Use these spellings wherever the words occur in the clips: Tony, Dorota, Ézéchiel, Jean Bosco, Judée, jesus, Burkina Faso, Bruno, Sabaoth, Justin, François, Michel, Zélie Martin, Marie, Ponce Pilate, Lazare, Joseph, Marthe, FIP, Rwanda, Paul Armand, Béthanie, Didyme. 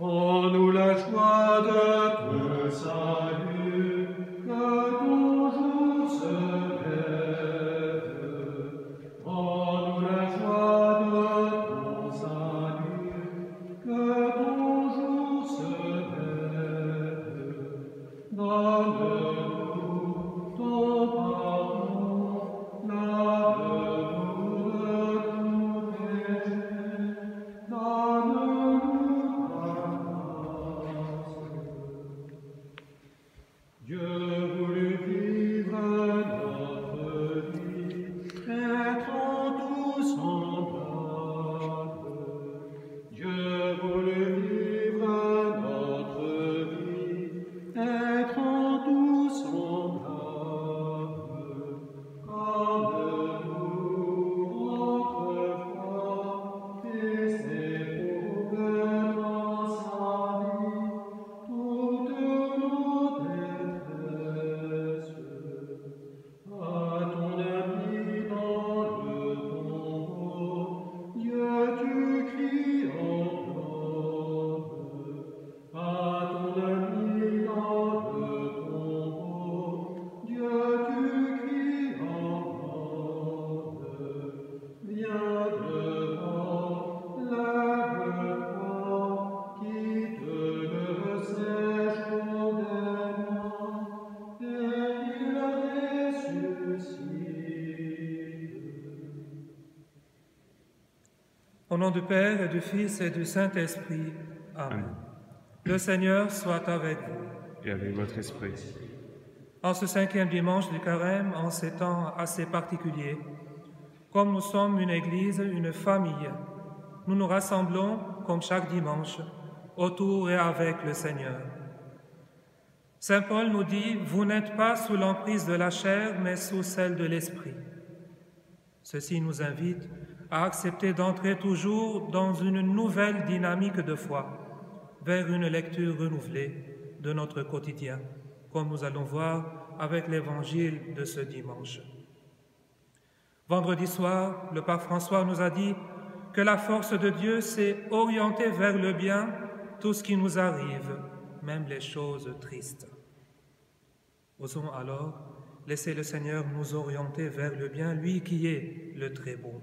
Prends-nous la joie de te saluer, que ton jour se lève. Prends-nous la joie de ton salut, que ton jour se lève. Donne-nous ton pardon, lave-nous de tous les péchés. Au nom du Père, et du Fils, et du Saint-Esprit. Amen. Amen. Le Seigneur soit avec vous. Et avec votre esprit. En ce 5e dimanche du Carême, en ces temps assez particuliers, comme nous sommes une Église, une famille, nous nous rassemblons, comme chaque dimanche, autour et avec le Seigneur. Saint Paul nous dit « Vous n'êtes pas sous l'emprise de la chair, mais sous celle de l'Esprit ». Ceci nous invite à accepter d'entrer toujours dans une nouvelle dynamique de foi, vers une lecture renouvelée de notre quotidien, comme nous allons voir avec l'évangile de ce dimanche. Vendredi soir, le pape François nous a dit que la force de Dieu s'est orientée vers le bien, tout ce qui nous arrive, même les choses tristes. Osons alors laisser le Seigneur nous orienter vers le bien, lui qui est le très bon.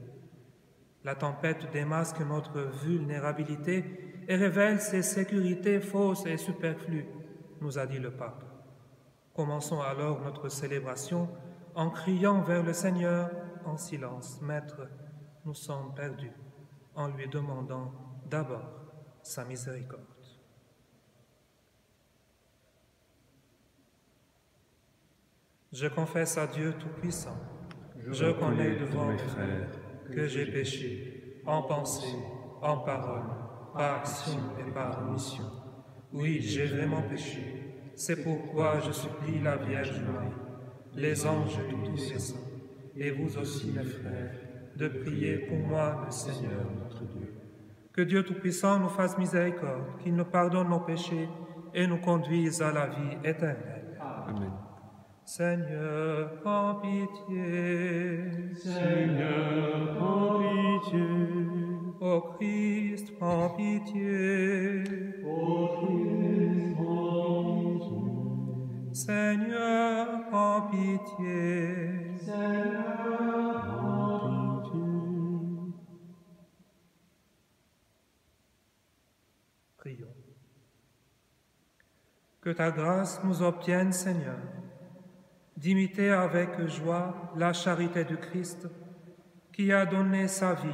La tempête démasque notre vulnérabilité et révèle ses sécurités fausses et superflues, nous a dit le pape. Commençons alors notre célébration en criant vers le Seigneur en silence. Maître, nous sommes perdus, en lui demandant d'abord sa miséricorde. Je confesse à Dieu Tout-Puissant, je connais devant mes frères, que j'ai péché, en pensée, en parole, par action et par omission. Oui, j'ai vraiment péché. C'est pourquoi je supplie la Vierge Marie, les anges et tous les saints, et vous aussi, mes frères, de prier pour moi, le Seigneur, notre Dieu. Que Dieu Tout-Puissant nous fasse miséricorde, qu'il nous pardonne nos péchés et nous conduise à la vie éternelle. Amen. Seigneur, en pitié. Seigneur, en pitié. Ô Christ, en pitié. Ô Christ, en pitié. Seigneur, en pitié. Seigneur, en pitié. Prions. Que ta grâce nous obtienne, Seigneur, d'imiter avec joie la charité du Christ qui a donné sa vie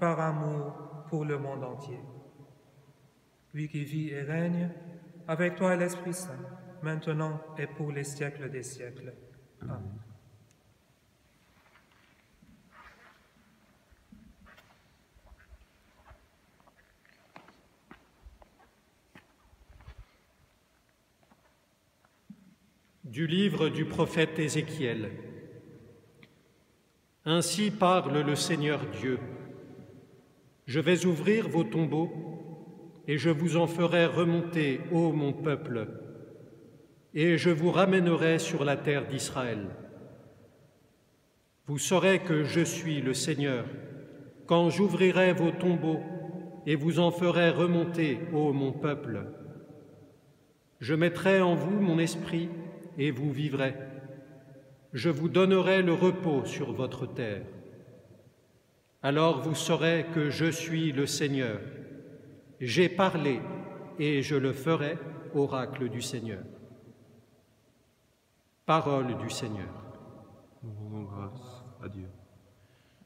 par amour pour le monde entier. Lui qui vit et règne avec toi et l'Esprit Saint, maintenant et pour les siècles des siècles. Amen. Du livre du prophète Ézéchiel. Ainsi parle le Seigneur Dieu. Je vais ouvrir vos tombeaux et je vous en ferai remonter, ô mon peuple, et je vous ramènerai sur la terre d'Israël. Vous saurez que je suis le Seigneur, quand j'ouvrirai vos tombeaux et vous en ferai remonter, ô mon peuple. Je mettrai en vous mon esprit, et vous vivrez. Je vous donnerai le repos sur votre terre. Alors vous saurez que je suis le Seigneur. J'ai parlé, et je le ferai, oracle du Seigneur. Parole du Seigneur. Nous rendons grâce à Dieu.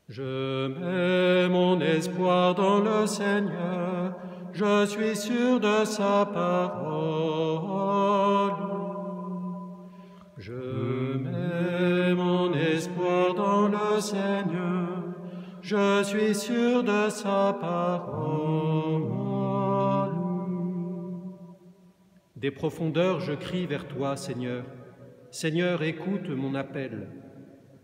Je mets mon espoir dans le Seigneur, je suis sûr de sa parole. Je mets mon espoir dans le Seigneur, je suis sûr de sa parole. Des profondeurs, je crie vers toi, Seigneur. Seigneur, écoute mon appel.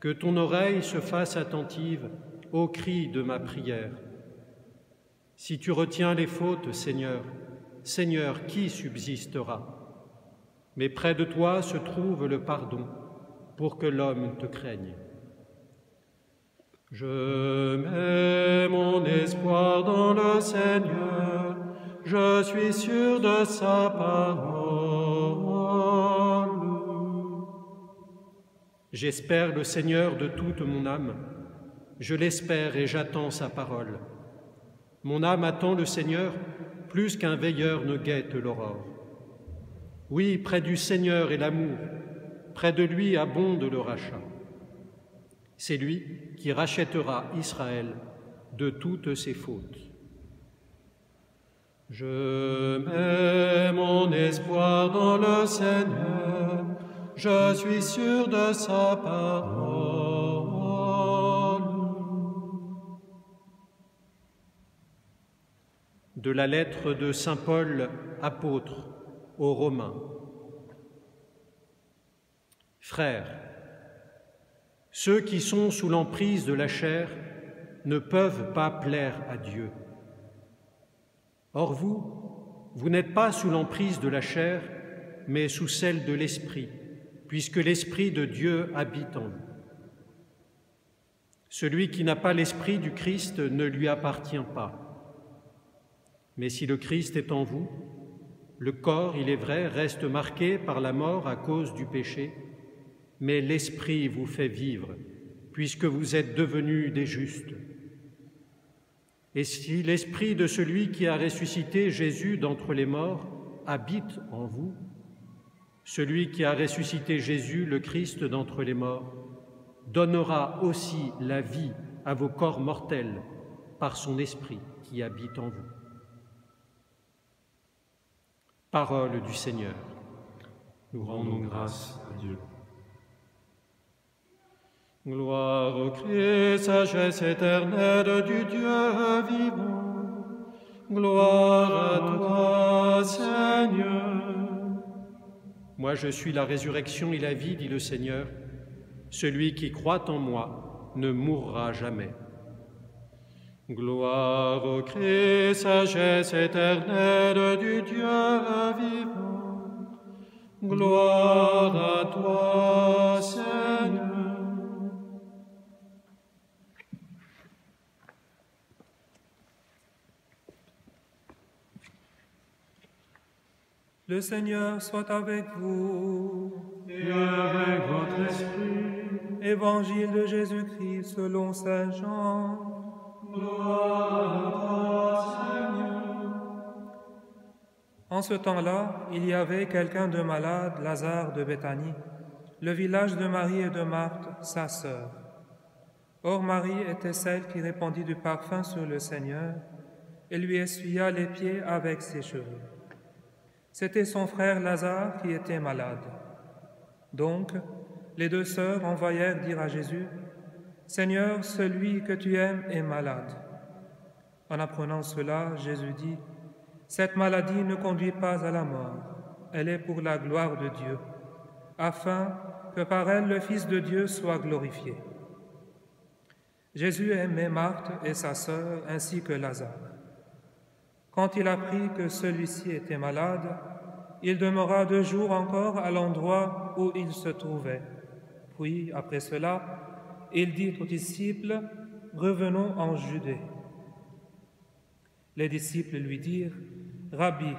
Que ton oreille se fasse attentive au cri de ma prière. Si tu retiens les fautes, Seigneur, Seigneur, qui subsistera? Mais près de toi se trouve le pardon, pour que l'homme te craigne. Je mets mon espoir dans le Seigneur, je suis sûr de sa parole. J'espère le Seigneur de toute mon âme, je l'espère et j'attends sa parole. Mon âme attend le Seigneur plus qu'un veilleur ne guette l'aurore. Oui, près du Seigneur est l'amour, près de lui abonde le rachat. C'est lui qui rachètera Israël de toutes ses fautes. Je mets mon espoir dans le Seigneur, je suis sûr de sa parole. De la lettre de saint Paul, apôtre aux Romains. Frères, ceux qui sont sous l'emprise de la chair ne peuvent pas plaire à Dieu. Or vous, vous n'êtes pas sous l'emprise de la chair, mais sous celle de l'Esprit, puisque l'Esprit de Dieu habite en vous. Celui qui n'a pas l'Esprit du Christ ne lui appartient pas. Mais si le Christ est en vous, le corps, il est vrai, reste marqué par la mort à cause du péché, mais l'Esprit vous fait vivre, puisque vous êtes devenus des justes. Et si l'Esprit de celui qui a ressuscité Jésus d'entre les morts habite en vous, celui qui a ressuscité Jésus, le Christ d'entre les morts, donnera aussi la vie à vos corps mortels par son Esprit qui habite en vous. Parole du Seigneur. Nous rendons grâce à Dieu. Gloire au Christ, sagesse éternelle du Dieu vivant. Gloire à toi, Seigneur. Moi, je suis la résurrection et la vie, dit le Seigneur. Celui qui croit en moi ne mourra jamais. Gloire au Christ, sagesse éternelle du Dieu vivant. Gloire à toi, Seigneur. Le Seigneur soit avec vous. Et avec votre esprit. Évangile de Jésus-Christ selon saint Jean. Gloire à toi, Seigneur. En ce temps-là, il y avait quelqu'un de malade, Lazare de Béthanie, le village de Marie et de Marthe, sa sœur. Or Marie était celle qui répandit du parfum sur le Seigneur et lui essuya les pieds avec ses cheveux. C'était son frère Lazare qui était malade. Donc, les deux sœurs envoyèrent dire à Jésus, « Seigneur, celui que tu aimes est malade. » En apprenant cela, Jésus dit, « Cette maladie ne conduit pas à la mort, elle est pour la gloire de Dieu, afin que par elle le Fils de Dieu soit glorifié. » Jésus aimait Marthe et sa sœur ainsi que Lazare. Quand il apprit que celui-ci était malade, il demeura 2 jours encore à l'endroit où il se trouvait. Puis, après cela, il dit aux disciples, « Revenons en Judée. » Les disciples lui dirent, « Rabbi,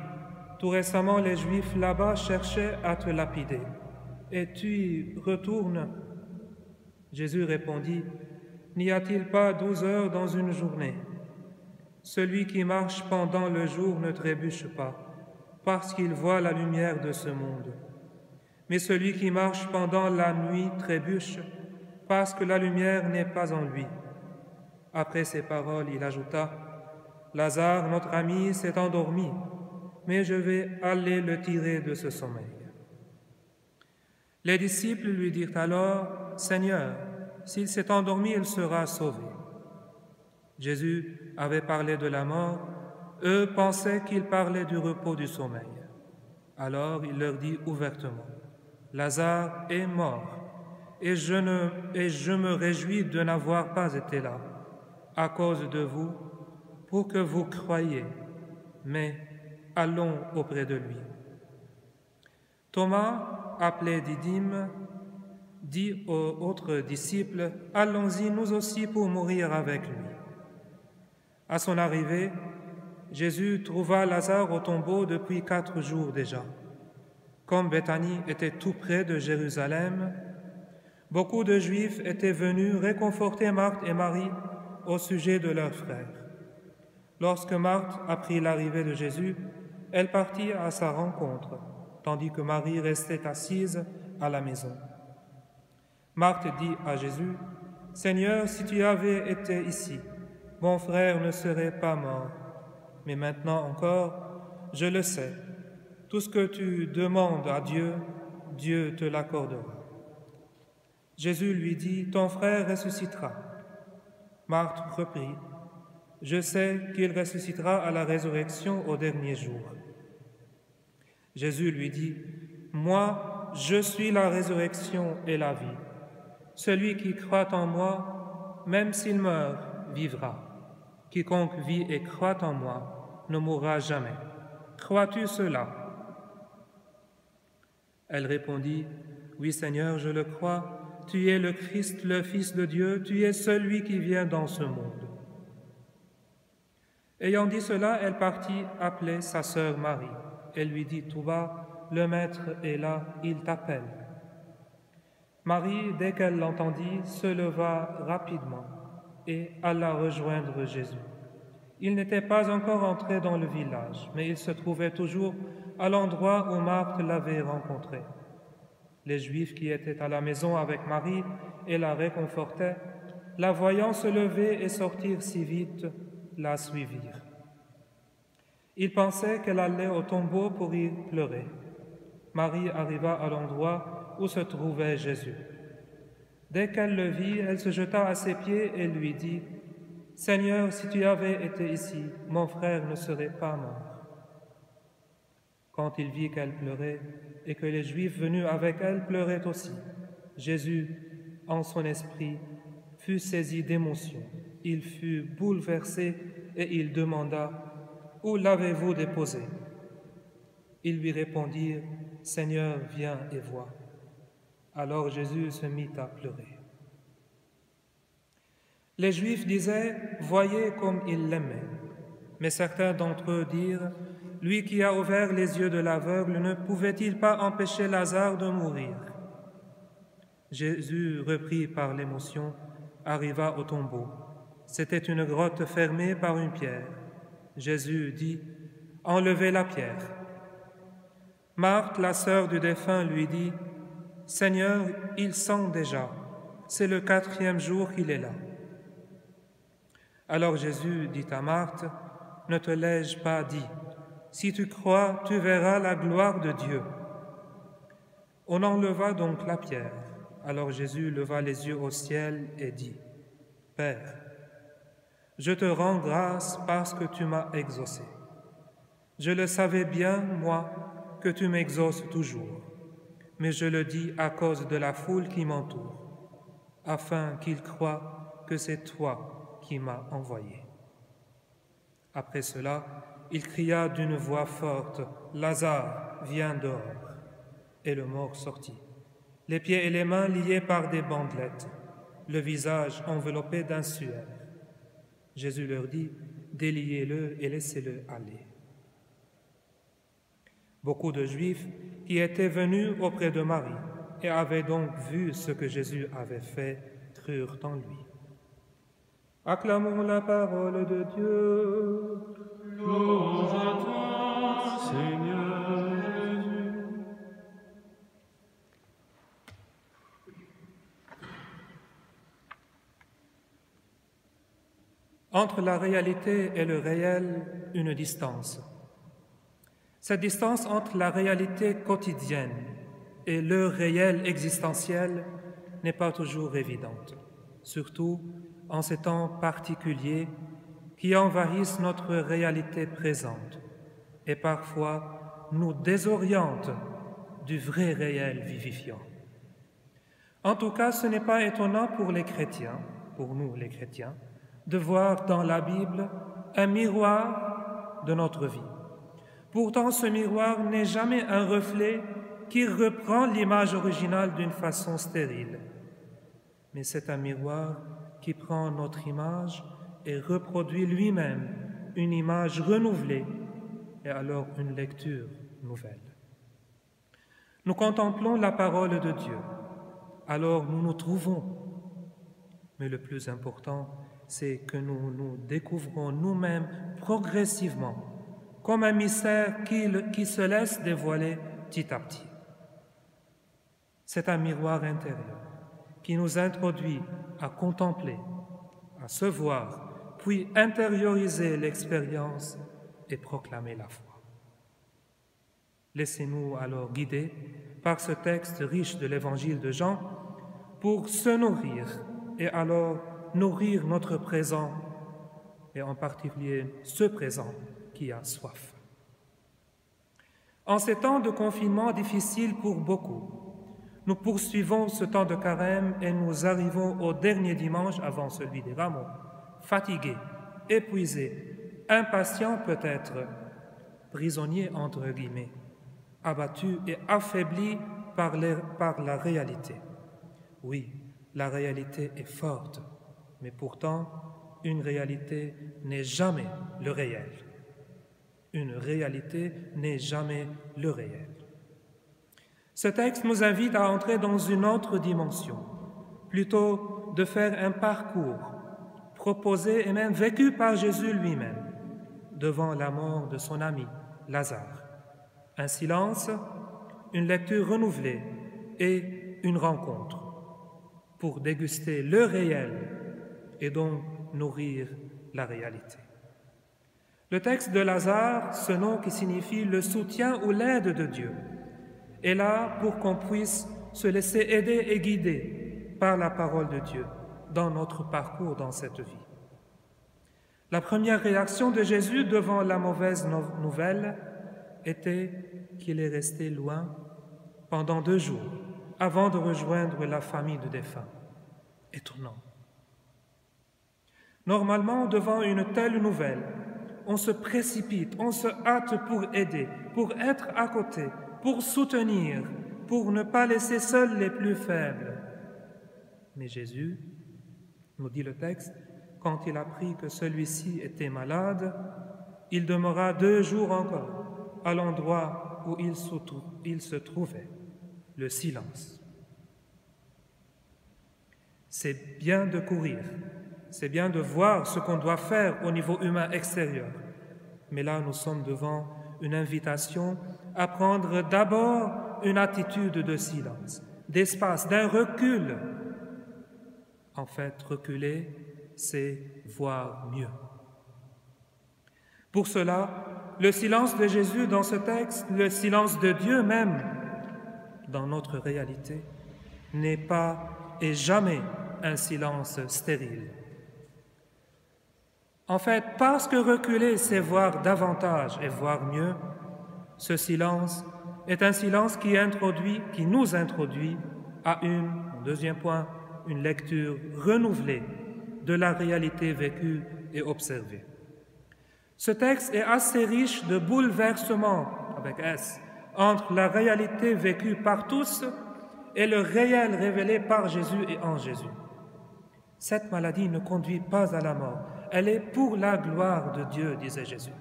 tout récemment les Juifs là-bas cherchaient à te lapider, et tu retournes ?» Jésus répondit, « N'y a-t-il pas 12 heures dans une journée? Celui qui marche pendant le jour ne trébuche pas, parce qu'il voit la lumière de ce monde. Mais celui qui marche pendant la nuit trébuche, parce que la lumière n'est pas en lui. » Après ces paroles, il ajouta, « Lazare, notre ami, s'est endormi, mais je vais aller le tirer de ce sommeil. » Les disciples lui dirent alors, « Seigneur, s'il s'est endormi, il sera sauvé. » Jésus avait parlé de la mort, eux pensaient qu'il parlait du repos du sommeil. Alors il leur dit ouvertement, « Lazare est mort, et je me réjouis de n'avoir pas été là, à cause de vous, pour que vous croyiez, mais allons auprès de lui. » Thomas, appelé Didyme, dit aux autres disciples, « Allons-y, nous aussi, pour mourir avec lui. » À son arrivée, Jésus trouva Lazare au tombeau depuis 4 jours déjà. Comme Béthanie était tout près de Jérusalem, beaucoup de Juifs étaient venus réconforter Marthe et Marie au sujet de leurs frères. Lorsque Marthe apprit l'arrivée de Jésus, elle partit à sa rencontre, tandis que Marie restait assise à la maison. Marthe dit à Jésus, « Seigneur, si tu avais été ici, mon frère ne serait pas mort, mais maintenant encore, je le sais. Tout ce que tu demandes à Dieu, Dieu te l'accordera. » Jésus lui dit, « Ton frère ressuscitera. » Marthe reprit, « Je sais qu'il ressuscitera à la résurrection au dernier jour. » Jésus lui dit, « Moi, je suis la résurrection et la vie. Celui qui croit en moi, même s'il meurt, vivra. Quiconque vit et croit en moi ne mourra jamais. Crois-tu cela? » Elle répondit, « Oui, Seigneur, je le crois. Tu es le Christ, le Fils de Dieu. Tu es celui qui vient dans ce monde. » Ayant dit cela, elle partit appeler sa sœur Marie. Elle lui dit tout bas, « Le Maître est là, il t'appelle. » Marie, dès qu'elle l'entendit, se leva rapidement et alla rejoindre Jésus. Il n'était pas encore entré dans le village, mais il se trouvait toujours à l'endroit où Marthe l'avait rencontré. Les Juifs qui étaient à la maison avec Marie et la réconfortaient, la voyant se lever et sortir si vite, la suivirent. Ils pensaient qu'elle allait au tombeau pour y pleurer. Marie arriva à l'endroit où se trouvait Jésus. Dès qu'elle le vit, elle se jeta à ses pieds et lui dit, « Seigneur, si tu avais été ici, mon frère ne serait pas mort. » Quand il vit qu'elle pleurait et que les Juifs venus avec elle pleuraient aussi, Jésus, en son esprit, fut saisi d'émotion. Il fut bouleversé et il demanda, « Où l'avez-vous déposé ?» Ils lui répondirent, « Seigneur, viens et vois. » Alors Jésus se mit à pleurer. Les Juifs disaient, « Voyez comme il l'aimait. » Mais certains d'entre eux dirent, « Lui qui a ouvert les yeux de l'aveugle, ne pouvait-il pas empêcher Lazare de mourir ?» Jésus, repris par l'émotion, arriva au tombeau. C'était une grotte fermée par une pierre. Jésus dit, « Enlevez la pierre. » Marthe, la sœur du défunt, lui dit, « Seigneur, il sent déjà. C'est le 4e jour qu'il est là. » Alors Jésus dit à Marthe, « Ne te l'ai-je pas dit. Si tu crois, tu verras la gloire de Dieu. » On enleva donc la pierre. Alors Jésus leva les yeux au ciel et dit, « Père, je te rends grâce parce que tu m'as exaucé. Je le savais bien, moi, que tu m'exauces toujours. Mais je le dis à cause de la foule qui m'entoure, afin qu'ils croient que c'est toi qui m'as envoyé. » Après cela, il cria d'une voix forte, « Lazare, viens dehors !» Et le mort sortit, les pieds et les mains liés par des bandelettes, le visage enveloppé d'un suaire. Jésus leur dit, « déliez-le et laissez-le aller. Beaucoup de Juifs qui étaient venus auprès de Marie et avaient donc vu ce que Jésus avait fait, crurent en lui. Acclamons la parole de Dieu. Louange à toi, Seigneur Jésus. Entre la réalité et le réel, une distance. Cette distance entre la réalité quotidienne et le réel existentiel n'est pas toujours évidente, surtout en ces temps particuliers qui envahissent notre réalité présente et parfois nous désorientent du vrai réel vivifiant. En tout cas, ce n'est pas étonnant pour les chrétiens, pour nous les chrétiens, de voir dans la Bible un miroir de notre vie. Pourtant, ce miroir n'est jamais un reflet qui reprend l'image originale d'une façon stérile, mais c'est un miroir qui prend notre image et reproduit lui-même une image renouvelée et alors une lecture nouvelle. Nous contemplons la parole de Dieu, alors nous nous trouvons. Mais le plus important, c'est que nous nous découvrons nous-mêmes progressivement, comme un mystère qui se laisse dévoiler petit à petit. C'est un miroir intérieur qui nous introduit à contempler, à se voir, puis intérioriser l'expérience et proclamer la foi. Laissez-nous alors guider par ce texte riche de l'Évangile de Jean pour se nourrir et alors nourrir notre présent, et en particulier ce présent qui a soif. En ces temps de confinement difficiles pour beaucoup, nous poursuivons ce temps de carême et nous arrivons au dernier dimanche avant celui des Rameaux, fatigués, épuisés, impatients peut-être, prisonniers entre guillemets, abattus et affaiblis par la réalité. Oui, la réalité est forte, mais pourtant, une réalité n'est jamais le réel. Une réalité n'est jamais le réel. Ce texte nous invite à entrer dans une autre dimension, plutôt de faire un parcours proposé et même vécu par Jésus lui-même devant la mort de son ami Lazare. Un silence, une lecture renouvelée et une rencontre pour déguster le réel et donc nourrir la réalité. Le texte de Lazare, ce nom qui signifie le soutien ou l'aide de Dieu, est là pour qu'on puisse se laisser aider et guider par la parole de Dieu dans notre parcours dans cette vie. La première réaction de Jésus devant la mauvaise nouvelle était qu'il est resté loin pendant 2 jours avant de rejoindre la famille du défunt. Étonnant. Normalement, devant une telle nouvelle, on se précipite, on se hâte pour aider, pour être à côté, pour soutenir, pour ne pas laisser seuls les plus faibles. Mais Jésus, nous dit le texte, quand il apprit que celui-ci était malade, il demeura 2 jours encore à l'endroit où il se trouvait, le silence. C'est bien de courir, c'est bien de voir ce qu'on doit faire au niveau humain extérieur, mais là nous sommes devant une invitation à prendre d'abord une attitude de silence, d'espace, d'un recul. En fait, reculer, c'est voir mieux. Pour cela, le silence de Jésus dans ce texte, le silence de Dieu même dans notre réalité, n'est pas et jamais un silence stérile. En fait, parce que reculer, c'est voir davantage et voir mieux, ce silence est un silence qui nous introduit à une lecture renouvelée de la réalité vécue et observée. Ce texte est assez riche de bouleversements, avec S, entre la réalité vécue par tous et le réel révélé par Jésus et en Jésus. Cette maladie ne conduit pas à la mort, elle est pour la gloire de Dieu, disait Jésus.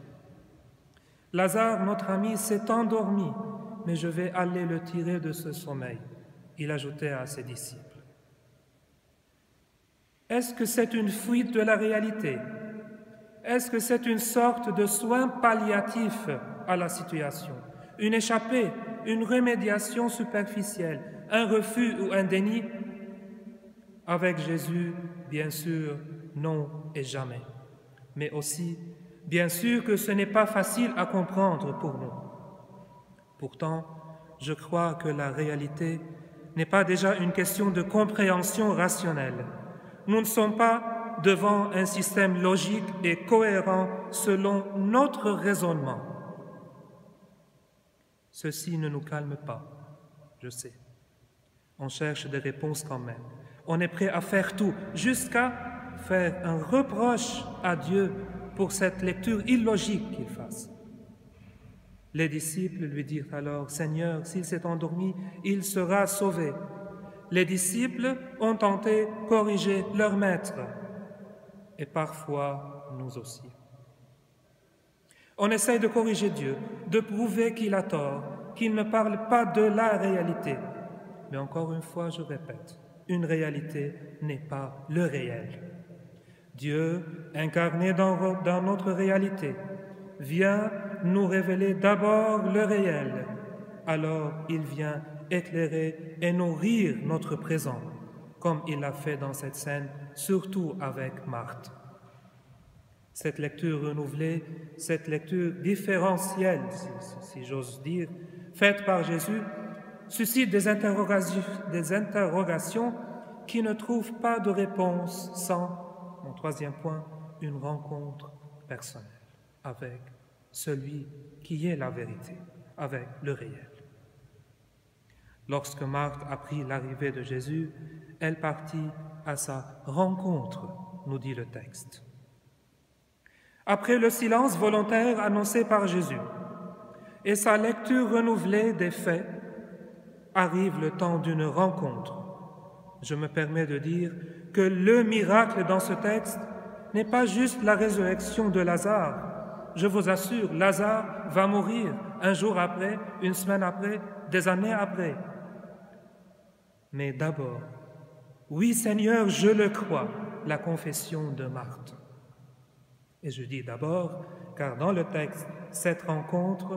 Lazare, notre ami, s'est endormi, mais je vais aller le tirer de ce sommeil, il ajoutait à ses disciples. Est-ce que c'est une fuite de la réalité? Est-ce que c'est une sorte de soin palliatif à la situation? Une échappée, une remédiation superficielle, un refus ou un déni? Avec Jésus, bien sûr, non et jamais. Mais aussi, bien sûr que ce n'est pas facile à comprendre pour nous. Pourtant, je crois que la réalité n'est pas déjà une question de compréhension rationnelle. Nous ne sommes pas devant un système logique et cohérent selon notre raisonnement. Ceci ne nous calme pas, je sais. On cherche des réponses quand même. On est prêt à faire tout, jusqu'à faire un reproche à Dieu pour cette lecture illogique qu'il fasse. Les disciples lui dirent alors, « Seigneur, s'il s'est endormi, il sera sauvé. » Les disciples ont tenté de corriger leur maître, et parfois nous aussi. On essaye de corriger Dieu, de prouver qu'il a tort, qu'il ne parle pas de la réalité. Mais encore une fois, je répète, une réalité n'est pas le réel. Dieu, incarné dans notre réalité, vient nous révéler d'abord le réel. Alors il vient éclairer et nourrir notre présent, comme il l'a fait dans cette scène, surtout avec Marthe. Cette lecture renouvelée, cette lecture différentielle, si j'ose dire, faite par Jésus, suscite des interrogations qui ne trouvent pas de réponse sans, mon troisième point, une rencontre personnelle avec celui qui est la vérité, avec le réel. Lorsque Marthe apprit l'arrivée de Jésus, elle partit à sa rencontre, nous dit le texte. Après le silence volontaire annoncé par Jésus et sa lecture renouvelée des faits, arrive le temps d'une rencontre. Je me permets de dire que le miracle dans ce texte n'est pas juste la résurrection de Lazare. Je vous assure, Lazare va mourir un jour après, une semaine après, des années après. Mais d'abord, « Oui, Seigneur, je le crois », la confession de Marthe. Et je dis d'abord, car dans le texte, cette rencontre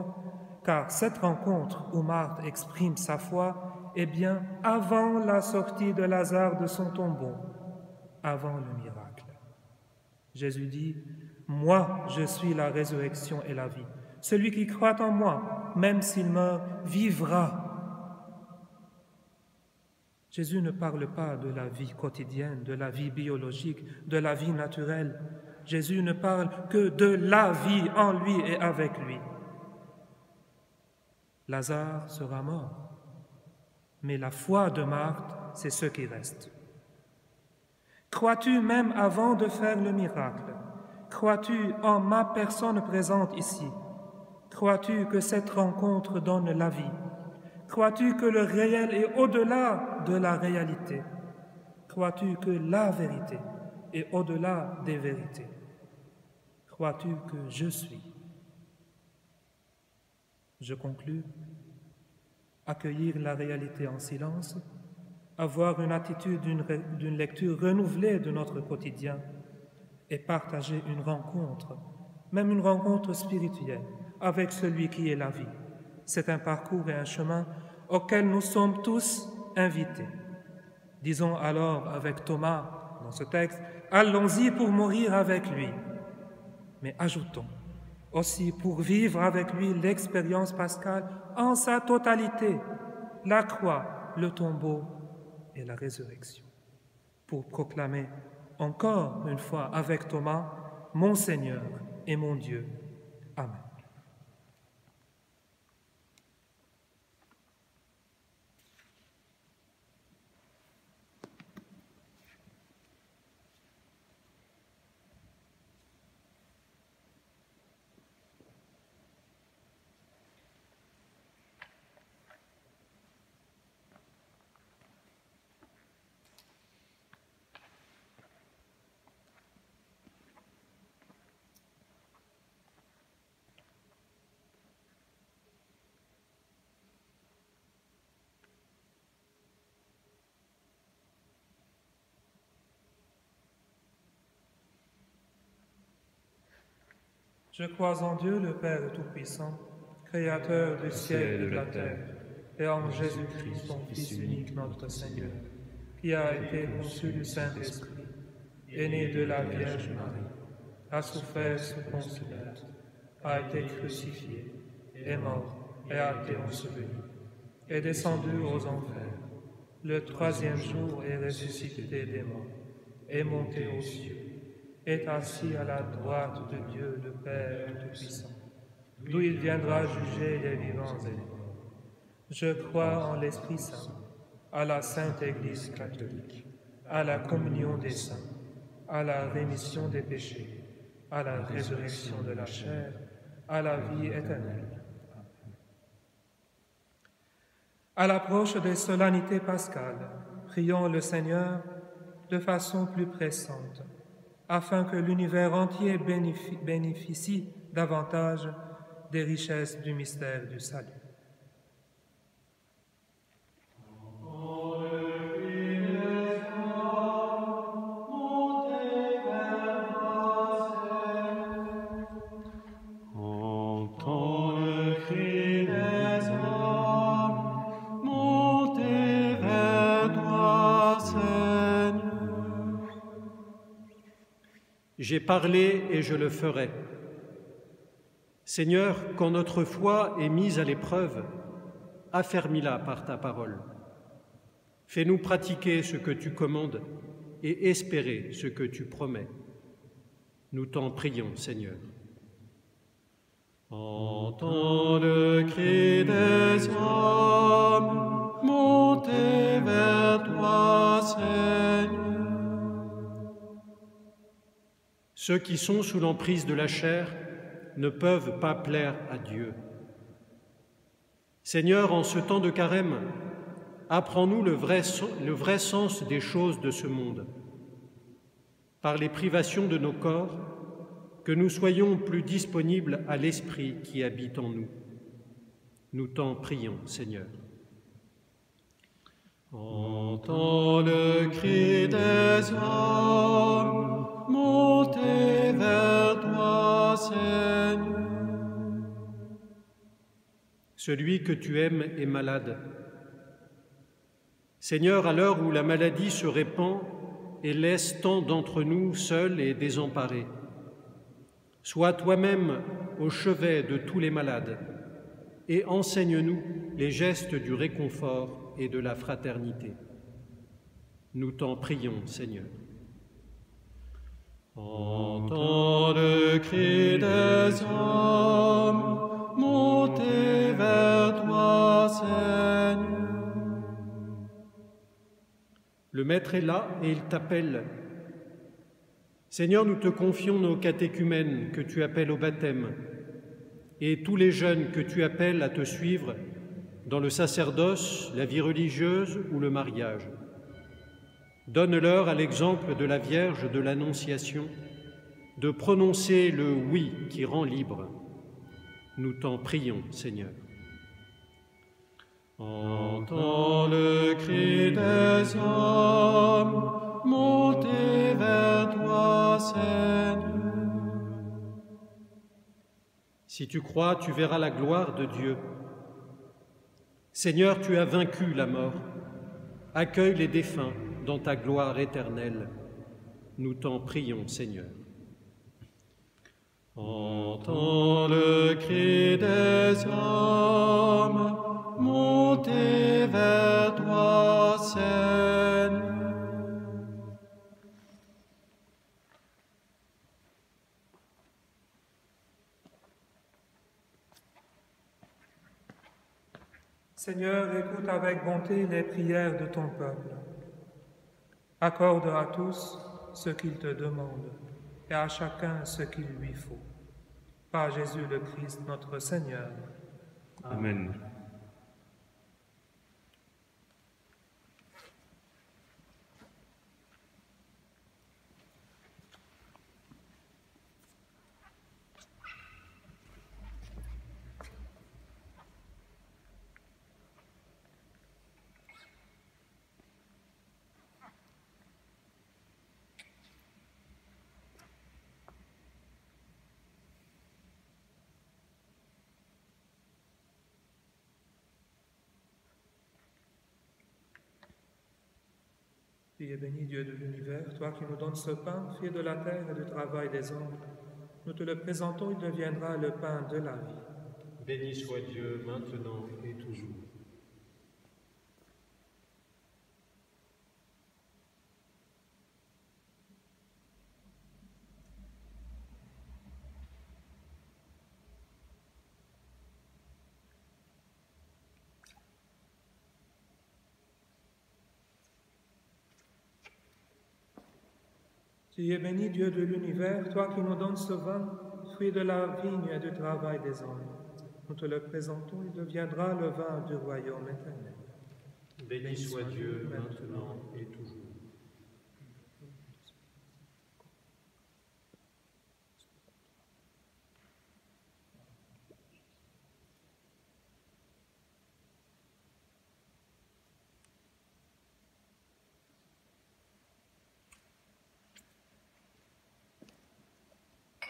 où Marthe exprime sa foi est bien avant la sortie de Lazare de son tombeau, avant le miracle. Jésus dit, « Moi, je suis la résurrection et la vie. Celui qui croit en moi, même s'il meurt, vivra. » Jésus ne parle pas de la vie quotidienne, de la vie biologique, de la vie naturelle. Jésus ne parle que de la vie en lui et avec lui. Lazare sera mort, mais la foi de Marthe, c'est ce qui reste. Crois-tu même avant de faire le miracle? Crois-tu en ma personne présente ici? Crois-tu que cette rencontre donne la vie? Crois-tu que le réel est au-delà de la réalité? Crois-tu que la vérité est au-delà des vérités? Crois-tu que je suis? Je conclus, accueillir la réalité en silence, avoir une attitude d'une lecture renouvelée de notre quotidien et partager une rencontre, même une rencontre spirituelle, avec celui qui est la vie. C'est un parcours et un chemin auquel nous sommes tous invités. Disons alors avec Thomas, dans ce texte, « Allons-y pour mourir avec lui ». Mais ajoutons aussi pour vivre avec lui l'expérience pascale en sa totalité, la croix, le tombeau et la résurrection. Pour proclamer encore une fois avec Thomas, « Mon Seigneur et mon Dieu. Amen. » Je crois en Dieu, le Père Tout-Puissant, Créateur du ciel et de la terre, et en Jésus-Christ, son Fils unique, notre Seigneur, qui a été conçu du Saint-Esprit, est né de la Vierge Marie, a souffert sous Ponce Pilate, a été crucifié, est mort et a été enseveli, est descendu aux enfers, le troisième jour est ressuscité des morts, est monté aux cieux, est assis à la droite de Dieu, le Père Tout-Puissant, d'où il viendra juger les vivants et les morts. Je crois en l'Esprit Saint, à la Sainte Église catholique, à la communion des saints, à la rémission des péchés, à la résurrection de la chair, à la vie éternelle. À l'approche des solennités pascales, prions le Seigneur de façon plus pressante, afin que l'univers entier bénéficie davantage des richesses du mystère du salut. J'ai parlé et je le ferai. Seigneur, quand notre foi est mise à l'épreuve, affermis-la par ta parole. Fais-nous pratiquer ce que tu commandes et espérer ce que tu promets. Nous t'en prions, Seigneur. Entends le cri des hommes, montez vers toi, Seigneur. Ceux qui sont sous l'emprise de la chair ne peuvent pas plaire à Dieu. Seigneur, en ce temps de carême, apprends-nous le vrai sens des choses de ce monde, par les privations de nos corps, que nous soyons plus disponibles à l'Esprit qui habite en nous. Nous t'en prions, Seigneur. Entends le cri des hommes, montez vers toi, Seigneur. Celui que tu aimes est malade. Seigneur, à l'heure où la maladie se répand et laisse tant d'entre nous seuls et désemparés, sois toi-même au chevet de tous les malades et enseigne-nous les gestes du réconfort et de la fraternité. Nous t'en prions, Seigneur. Entends le cri des hommes, montez vers toi, Seigneur. Le Maître est là et il t'appelle. Seigneur, nous te confions nos catéchumènes que tu appelles au baptême et tous les jeunes que tu appelles à te suivre dans le sacerdoce, la vie religieuse ou le mariage. Donne-leur à l'exemple de la Vierge de l'Annonciation de prononcer le « oui » qui rend libre. Nous t'en prions, Seigneur. Entends le cri des hommes, montez vers toi, Seigneur. Si tu crois, tu verras la gloire de Dieu. Seigneur, tu as vaincu la mort. Accueille les défunts dans ta gloire éternelle. Nous t'en prions, Seigneur. Entends le cri des hommes, montez vers toi, Seigneur. Seigneur, écoute avec bonté les prières de ton peuple. Accorde à tous ce qu'il te demande et à chacun ce qu'il lui faut. Par Jésus le Christ, notre Seigneur. Amen. Amen. Fille et béni Dieu de l'univers, toi qui nous donnes ce pain, fruit de la terre et du travail des hommes, nous te le présentons, il deviendra le pain de la vie. Béni soit Dieu, maintenant et toujours. Tu es béni, Dieu de l'univers, toi qui nous donnes ce vin, fruit de la vigne et du travail des hommes. Nous te le présentons, il deviendra le vin du royaume éternel. Béni soit Dieu, maintenant et toujours.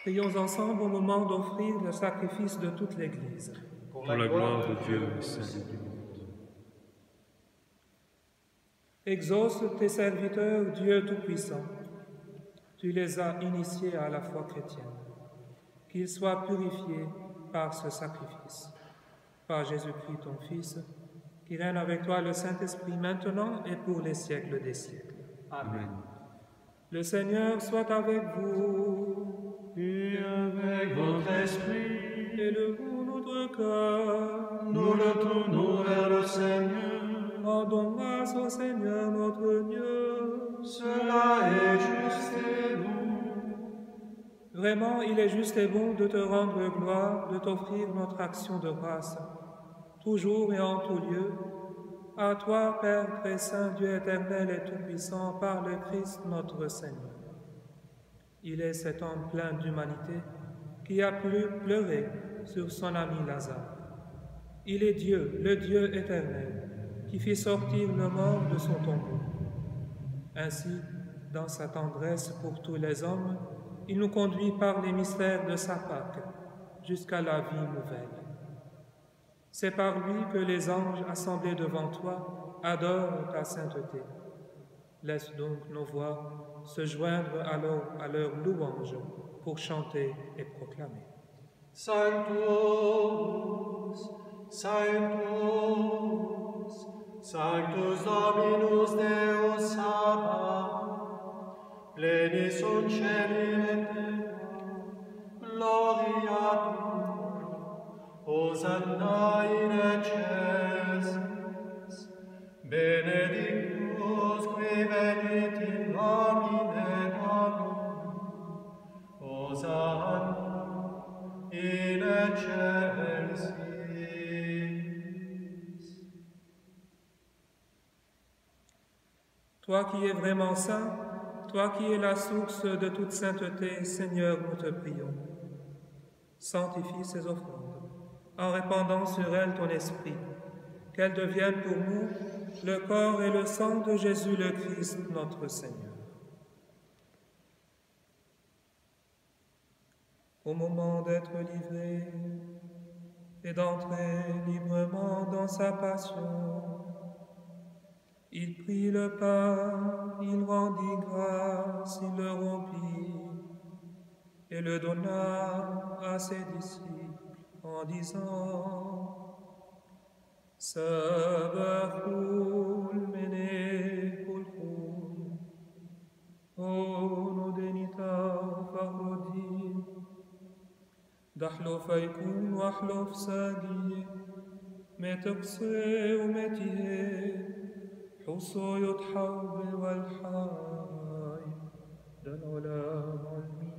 Prions ensemble au moment d'offrir le sacrifice de toute l'Église. Pour la gloire de Dieu, Seigneur du monde. Exauce tes serviteurs, Dieu Tout-Puissant. Tu les as initiés à la foi chrétienne. Qu'ils soient purifiés par ce sacrifice. Par Jésus-Christ, ton Fils, qui règne avec toi le Saint-Esprit maintenant et pour les siècles des siècles. Amen. Le Seigneur soit avec vous. Et avec votre esprit, élevons notre cœur, nous le tournons vers le Seigneur. Rendons grâce au Seigneur notre Dieu, cela est juste et bon. Vraiment, il est juste et bon de te rendre gloire, de t'offrir notre action de grâce, toujours et en tout lieu. À toi, Père très saint, Dieu éternel et tout-puissant, par le Christ notre Seigneur. Il est cet homme plein d'humanité qui a pleuré sur son ami Lazare. Il est Dieu, le Dieu éternel, qui fit sortir le mort de son tombeau. Ainsi, dans sa tendresse pour tous les hommes, il nous conduit par les mystères de sa Pâque jusqu'à la vie nouvelle. C'est par lui que les anges assemblés devant toi adorent ta sainteté. Laisse donc nos voix se joindre alors à leur louange pour chanter et proclamer. Sanctus, Sanctus, Sanctus Dominus Deus Sabaoth, pleni sunt celi et terra, gloria tua, Hosanna in excelsis, benedictus qui venit in Domine Domine, Hosanna in excelsis. Toi qui es vraiment saint, toi qui es la source de toute sainteté, Seigneur, nous te prions. Sanctifie ces offrandes, en répandant sur elles ton esprit, qu'elles deviennent pour nous le corps et le sang de Jésus le Christ, notre Seigneur. Au moment d'être livré et d'entrer librement dans sa passion, il prit le pain, il rendit grâce, il le rompit et le donna à ses disciples en disant « Sabaoth mene pulcum, ono denita farodin, دحلف يكون وحلف ساقي ما تقصي ومتيه حصو يتحوب والحاي دا العلام علمي.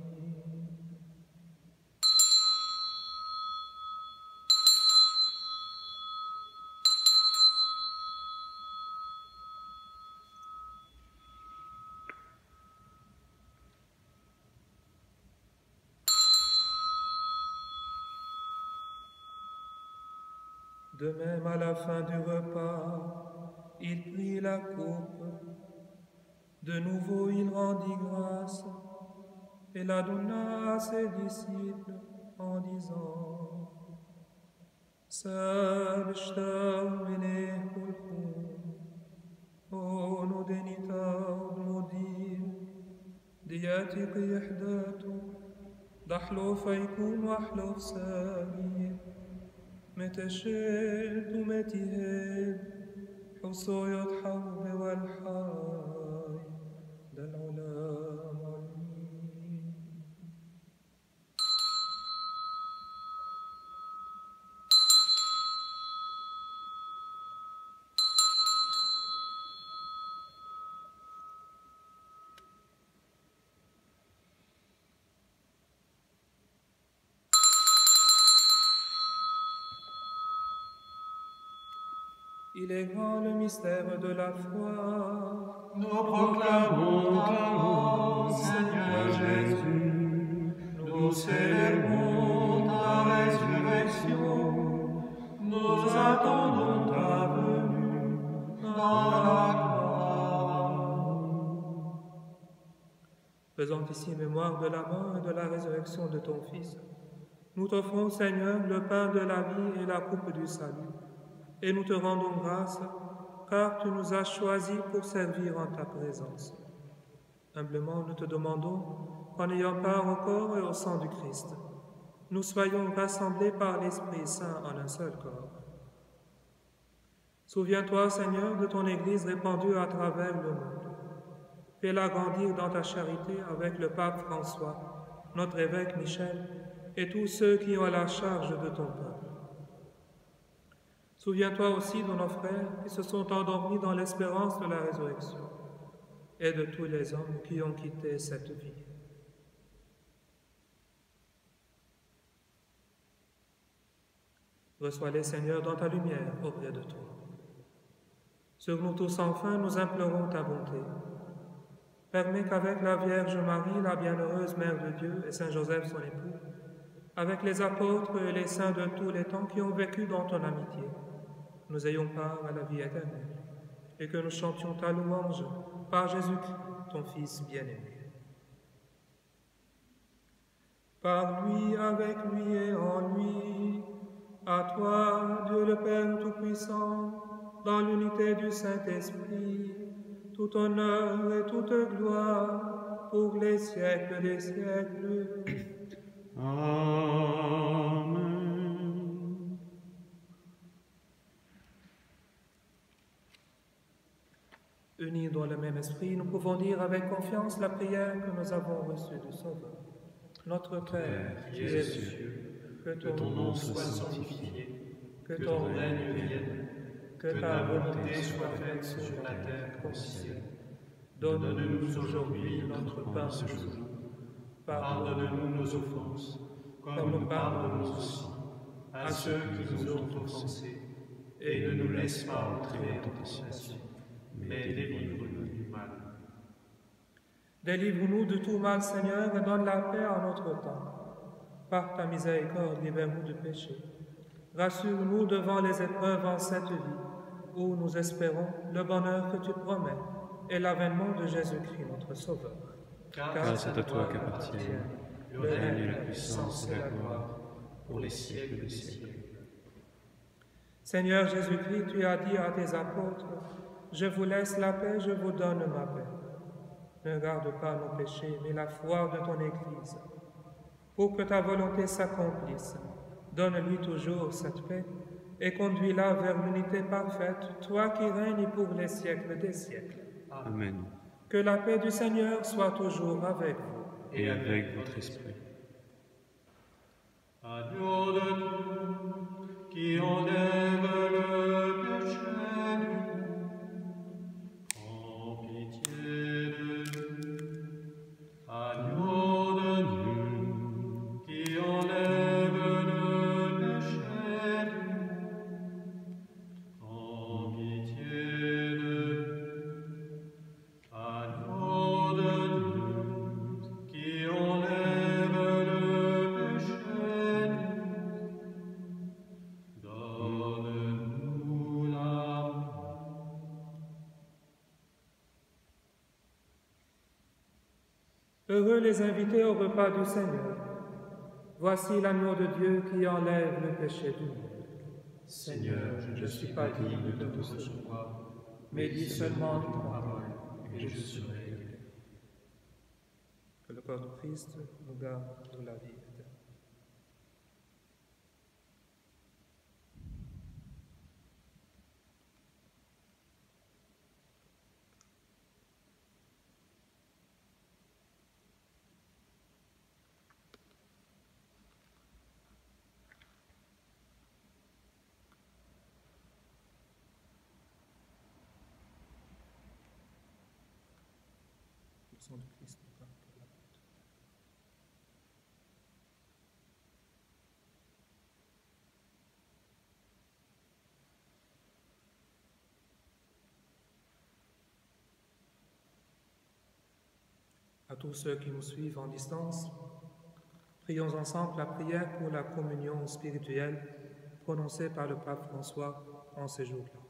De même, à la fin du repas, il prit la coupe. De nouveau, il rendit grâce et la donna à ses disciples en disant « Salve, mene pulcum, ono denita دياتك يحدات ضحلو فيكون وحلو سامي متى شئت ومتى هيب حوصو يضحب والحاي ده العلا Il est grand le mystère de la foi. Nous proclamons ta mort, Seigneur Jésus. Nous célébrons ta résurrection. Nous attendons ta venue dans la gloire. Faisant ici mémoire de la mort et de la résurrection de ton Fils, nous t'offrons, Seigneur, le pain de la vie et la coupe du salut. Et nous te rendons grâce, car tu nous as choisis pour servir en ta présence. Humblement, nous te demandons qu'en ayant part au corps et au sang du Christ, nous soyons rassemblés par l'Esprit Saint en un seul corps. Souviens-toi, Seigneur, de ton Église répandue à travers le monde. Fais-la grandir dans ta charité avec le pape François, notre évêque Michel, et tous ceux qui ont la charge de ton peuple. Souviens-toi aussi de nos frères qui se sont endormis dans l'espérance de la résurrection et de tous les hommes qui ont quitté cette vie. Reçois-les, Seigneur, dans ta lumière auprès de toi. Sur nous tous sans fin, nous implorons ta bonté. Permets qu'avec la Vierge Marie, la bienheureuse Mère de Dieu, et Saint Joseph son époux, avec les apôtres et les saints de tous les temps qui ont vécu dans ton amitié, nous ayons part à la vie éternelle, et que nous chantions ta louange par Jésus-Christ, ton Fils bien-aimé. Par lui, avec lui et en lui, à toi, Dieu le Père Tout-Puissant, dans l'unité du Saint-Esprit, tout honneur et toute gloire pour les siècles des siècles. Amen. Unis dans le même esprit, nous pouvons dire avec confiance la prière que nous avons reçue du Sauveur. Notre Père, qui es aux cieux, que ton nom soit sanctifié, que ton règne vienne, que ta volonté soit faite sur la terre qu'au ciel. Donne-nous aujourd'hui notre pain ce jour. Pardonne-nous nos offenses, comme nous pardonnons aussi à ceux qui nous ont offensés, et ne nous laisse pas entrer en tentation, mais délivre-nous du mal. Délivre-nous de tout mal, Seigneur, et donne la paix en notre temps. Par ta miséricorde, libère-nous du péché. Rassure-nous devant les épreuves en cette vie, où nous espérons le bonheur que tu promets et l'avènement de Jésus-Christ, notre Sauveur. Car c'est à toi qu'appartiennent le règne et la puissance et la gloire pour les siècles des siècles. Seigneur Jésus-Christ, tu as dit à tes apôtres, « Je vous laisse la paix, je vous donne ma paix. Ne garde pas nos péchés, mais la foi de ton Église. Pour que ta volonté s'accomplisse, donne-lui toujours cette paix et conduis-la vers l'unité parfaite, toi qui règnes pour les siècles des siècles. » Amen. Que la paix du Seigneur soit toujours avec vous. Et avec votre esprit. Agneau de Dieu, qui enlève le péché du monde, en pitié de Dieu. Agneau de Dieu, qui enlève le péché du monde, en pitié de Dieu. Heureux les invités au repas du Seigneur. Voici l'agneau de Dieu qui enlève le péché du monde. Seigneur, je ne suis pas digne de te recevoir, mais dis seulement ton parole et je serai. Que le corps de Christ nous garde dans la vie éternelle. Son de Christ nous garde pour la route. À tous ceux qui nous suivent en distance, prions ensemble la prière pour la communion spirituelle prononcée par le pape François en ces jours-là.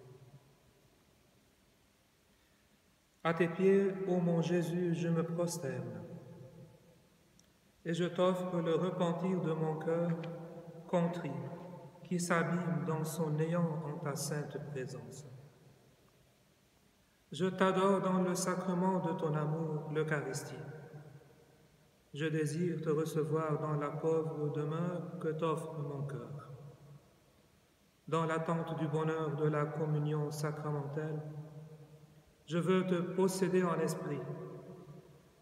À tes pieds, ô mon Jésus, je me prosterne et je t'offre le repentir de mon cœur contrit qui s'abîme dans son néant en ta sainte présence. Je t'adore dans le sacrement de ton amour, l'Eucharistie. Je désire te recevoir dans la pauvre demeure que t'offre mon cœur. Dans l'attente du bonheur de la communion sacramentelle, je veux te posséder en esprit.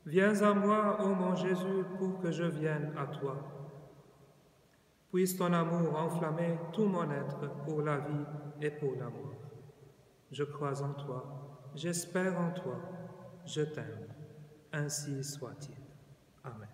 Viens à moi, ô mon Jésus, pour que je vienne à toi. Puisse ton amour enflammer tout mon être pour la vie et pour la mort. Je crois en toi, j'espère en toi, je t'aime. Ainsi soit-il. Amen.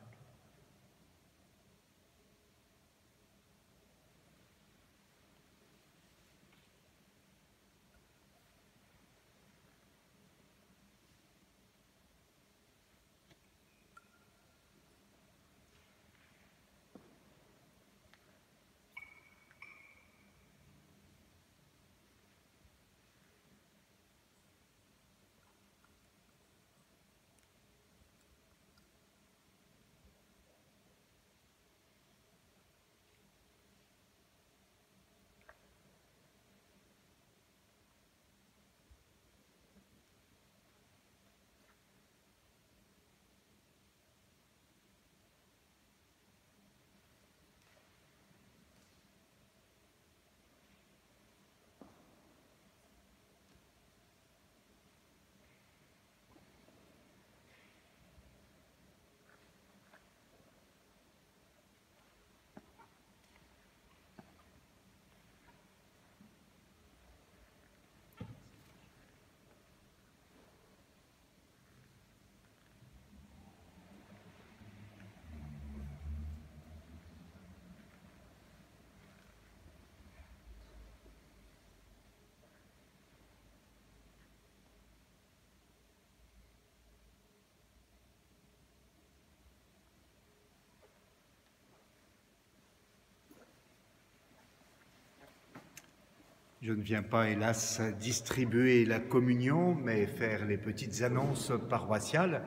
Je ne viens pas, hélas, distribuer la communion, mais faire les petites annonces paroissiales.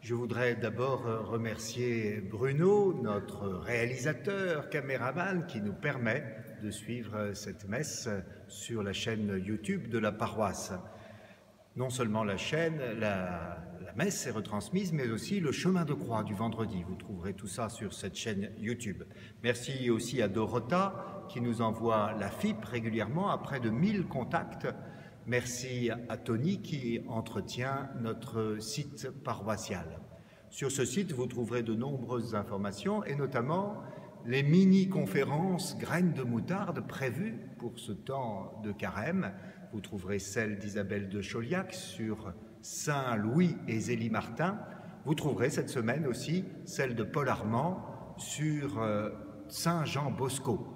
Je voudrais d'abord remercier Bruno, notre réalisateur, caméraman, qui nous permet de suivre cette messe sur la chaîne YouTube de la paroisse. Non seulement la chaîne, la messe est retransmise, mais aussi le chemin de croix du vendredi. Vous trouverez tout ça sur cette chaîne YouTube. Merci aussi à Dorota, qui nous envoie la FIP régulièrement à près de 1000 contacts. Merci à Tony qui entretient notre site paroissial. Sur ce site, vous trouverez de nombreuses informations et notamment les mini-conférences graines de moutarde prévues pour ce temps de carême. Vous trouverez celle d'Isabelle de Chauliac sur Saint-Louis et Zélie Martin. Vous trouverez cette semaine aussi celle de Paul Armand sur Saint-Jean Bosco.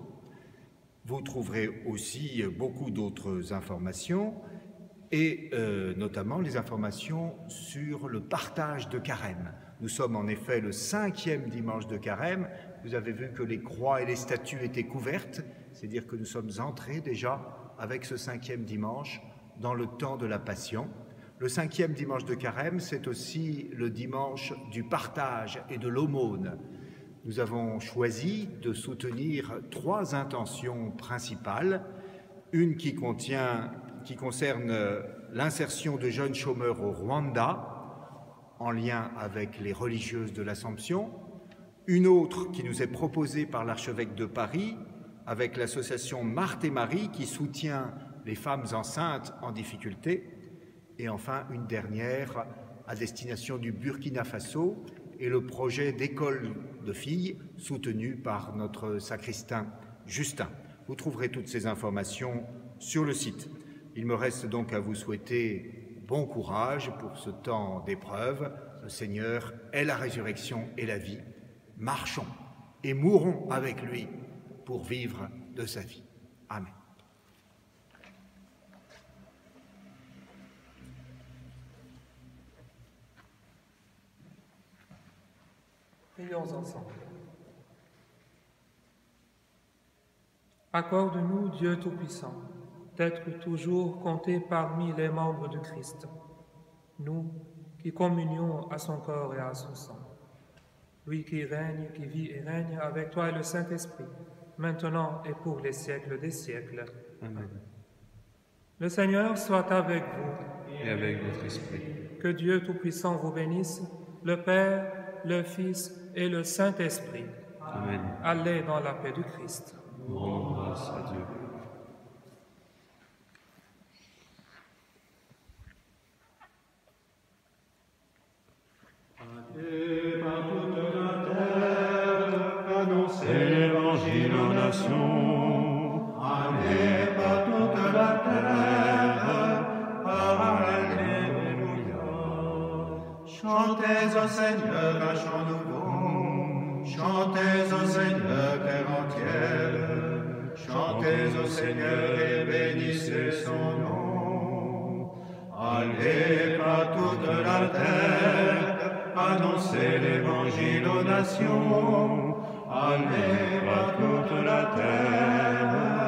Vous trouverez aussi beaucoup d'autres informations et notamment les informations sur le partage de carême. Nous sommes en effet le 5e dimanche de carême. Vous avez vu que les croix et les statues étaient couvertes, c'est-à-dire que nous sommes entrés déjà avec ce 5e dimanche dans le temps de la Passion. Le 5e dimanche de carême, c'est aussi le dimanche du partage et de l'aumône. Nous avons choisi de soutenir 3 intentions principales, une qui concerne l'insertion de jeunes chômeurs au Rwanda, en lien avec les religieuses de l'Assomption, une autre qui nous est proposée par l'archevêque de Paris, avec l'association Marthe et Marie qui soutient les femmes enceintes en difficulté, et enfin une dernière à destination du Burkina Faso et le projet d'école de filles soutenu par notre sacristain Justin. Vous trouverez toutes ces informations sur le site. Il me reste donc à vous souhaiter bon courage pour ce temps d'épreuve. Le Seigneur est la résurrection et la vie. Marchons et mourons avec lui pour vivre de sa vie. Amen. Prions ensemble. Accorde-nous, Dieu Tout-Puissant, d'être toujours comptés parmi les membres du Christ, nous qui communions à son corps et à son sang. Lui qui règne, qui vit et règne avec toi et le Saint-Esprit, maintenant et pour les siècles des siècles. Amen. Le Seigneur soit avec vous. Et avec votre esprit. Que Dieu Tout-Puissant vous bénisse, le Père, le Fils et le Saint-Esprit. Amen. Allez dans la paix du Christ. Rendons grâce à Dieu. Et par toute la terre, annoncez l'Évangile aux nations. Allez par toute la terre, par Alléluia. Chantez au Seigneur un chant nouveau, chantez au Seigneur terre entière, chantez au Seigneur et bénissez son nom. Allez par toute la terre, annoncez l'Évangile aux nations, allez par toute la terre.